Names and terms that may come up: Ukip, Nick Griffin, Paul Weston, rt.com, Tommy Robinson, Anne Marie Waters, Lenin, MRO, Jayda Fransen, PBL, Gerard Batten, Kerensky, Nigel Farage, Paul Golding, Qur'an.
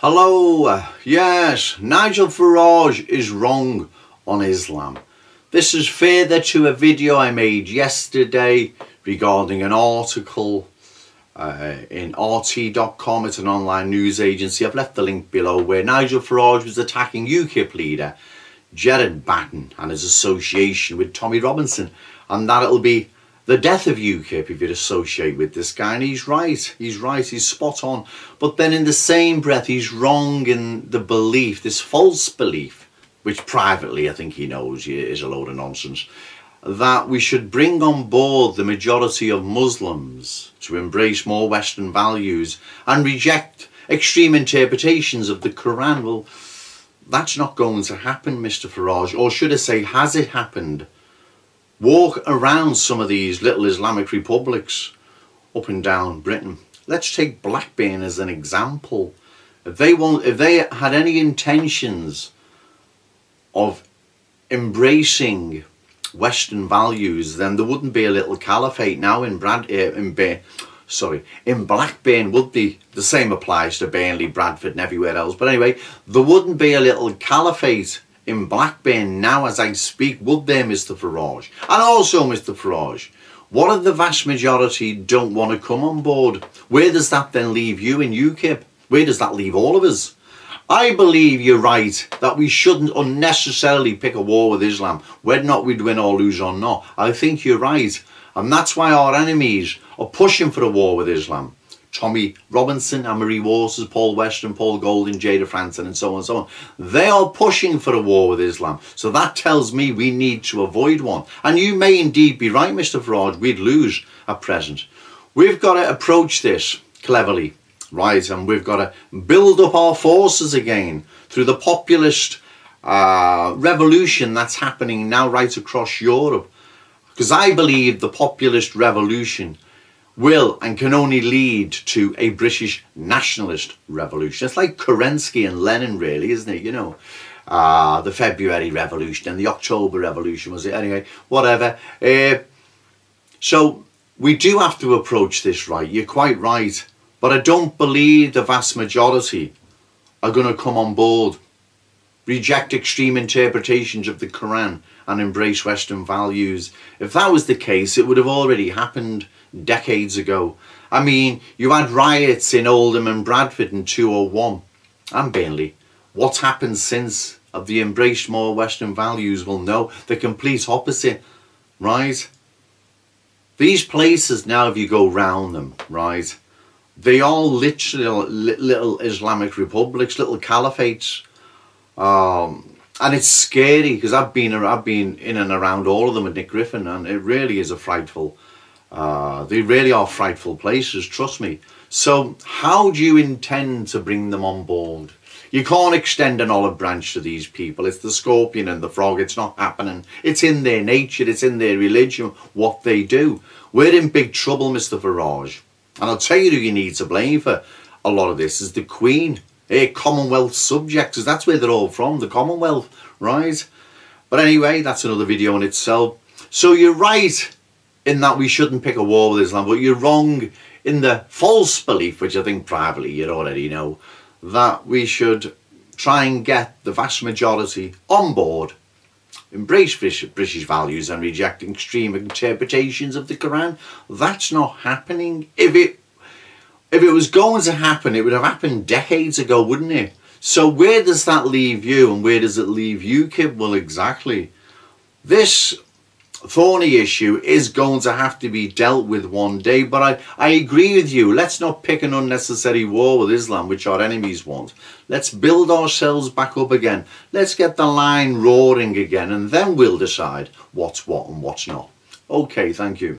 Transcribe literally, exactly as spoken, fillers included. Hello, yes, Nigel Farage is wrong on Islam. This is further to a video I made yesterday regarding an article uh, in R T dot com, it's an online news agency, I've left the link below, where Nigel Farage was attacking U KIP leader Gerard Batten and his association with Tommy Robinson, and that it'll be the death of U KIP if you'd associate with this guy. And he's right, he's right, he's spot on. But then in the same breath, he's wrong in the belief, this false belief, which privately I think he knows is a load of nonsense, that we should bring on board the majority of Muslims to embrace more Western values and reject extreme interpretations of the Qur'an. Well, that's not going to happen, Mister Farage. Or should I say, has it happened? Walk around some of these little Islamic republics up and down Britain. Let's take Blackburn as an example. If they want, if they had any intentions of embracing Western values, then there wouldn't be a little caliphate now in Brad, uh, in Ba- sorry, in Blackburn, would be. The same applies to Burnley, Bradford, and everywhere else. But anyway, there wouldn't be a little caliphate in Blackburn now as I speak, would there, Mister Farage? And also, Mister Farage, what if the vast majority don't want to come on board? Where does that then leave you in U KIP? Where does that leave all of us? I believe you're right, that we shouldn't unnecessarily pick a war with Islam, whether or not we'd win or lose or not. I think you're right. And that's why our enemies are pushing for a war with Islam. Tommy Robinson, Anne Marie Waters, Paul Weston, Paul Golding, Jayda Fransen, and so on and so on. They are pushing for a war with Islam. So that tells me we need to avoid one. And you may indeed be right, Mister Farage, we'd lose at present. We've got to approach this cleverly, right? And we've got to build up our forces again through the populist uh, revolution that's happening now right across Europe. Because I believe the populist revolution will and can only lead to a British nationalist revolution. It's like Kerensky and Lenin, really, isn't it? You know, uh, the February Revolution and the October Revolution, was it? Anyway, whatever. Uh, so we do have to approach this right. You're quite right. But I don't believe the vast majority are going to come on board, reject extreme interpretations of the Quran and embrace Western values. If that was the case, it would have already happened decades ago. I mean, you had riots in Oldham and Bradford in two oh one and Burnley. What's happened since? Have they embraced more Western values? Well, no, the complete opposite, right? These places now, if you go round them, right, they are literally little Islamic republics, little caliphates, um and it's scary, because I've been I've been in and around all of them with Nick Griffin, and it really is a frightful Uh, they really are frightful places, trust me. So how do you intend to bring them on board? You can't extend an olive branch to these people. It's the scorpion and the frog. It's not happening. It's in their nature. It's in their religion, what they do. We're in big trouble, Mister Farage. And I'll tell you who you need to blame for a lot of this is the Queen. Hey, Commonwealth subjects, because that's where they're all from, the Commonwealth, right? But anyway, that's another video in itself. So you're right in that we shouldn't pick a war with Islam, but you're wrong in the false belief, which I think privately you already know, that we should try and get the vast majority on board, embrace British values and reject extreme interpretations of the Quran. That's not happening. If it, if it was going to happen, it would have happened decades ago, wouldn't it? So where does that leave you, and where does it leave U KIP? Well, exactly. This thorny issue is going to have to be dealt with one day, but I, I agree with you. Let's not pick an unnecessary war with Islam, which our enemies want. Let's build ourselves back up again. Let's get the line roaring again, and then we'll decide what's what and what's not. Okay, thank you.